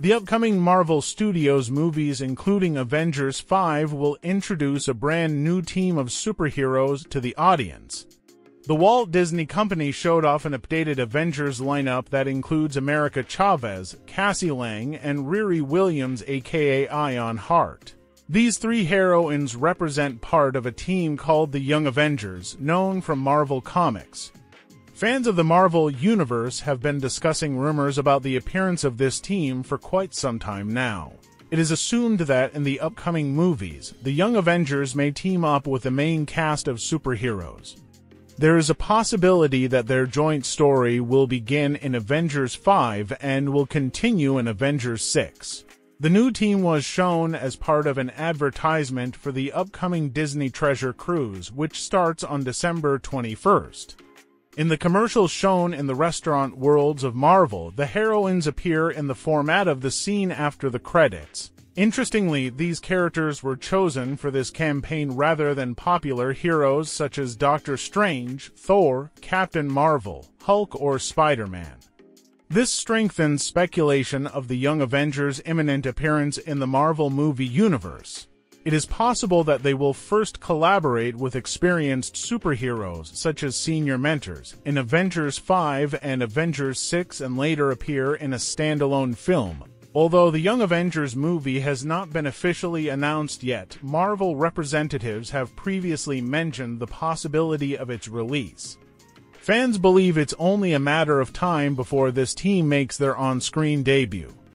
The upcoming Marvel Studios movies, including Avengers 5, will introduce a brand new team of superheroes to the audience. The Walt Disney Company showed off an updated Avengers lineup that includes America Chavez, Cassie Lang, and Riri Williams aka Ironheart. These three heroines represent part of a team called the Young Avengers, known from Marvel Comics. Fans of the Marvel Universe have been discussing rumors about the appearance of this team for quite some time now. It is assumed that in the upcoming movies, the Young Avengers may team up with the main cast of superheroes. There is a possibility that their joint story will begin in Avengers 5 and will continue in Avengers 6. The new team was shown as part of an advertisement for the upcoming Disney Treasure Cruise, which starts on December 21st. In the commercials shown in the restaurant worlds of Marvel, the heroines appear in the format of the scene after the credits. Interestingly, these characters were chosen for this campaign rather than popular heroes such as Doctor Strange, Thor, Captain Marvel, Hulk, or Spider-Man. This strengthens speculation of the Young Avengers' imminent appearance in the Marvel movie universe. It is possible that they will first collaborate with experienced superheroes, such as senior mentors, in Avengers 5 and Avengers 6 and later appear in a standalone film. Although the Young Avengers movie has not been officially announced yet, Marvel representatives have previously mentioned the possibility of its release. Fans believe it's only a matter of time before this team makes their on-screen debut.